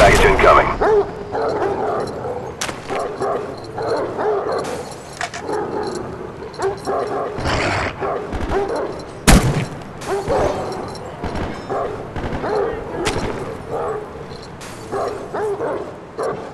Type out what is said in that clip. Package incoming. All right.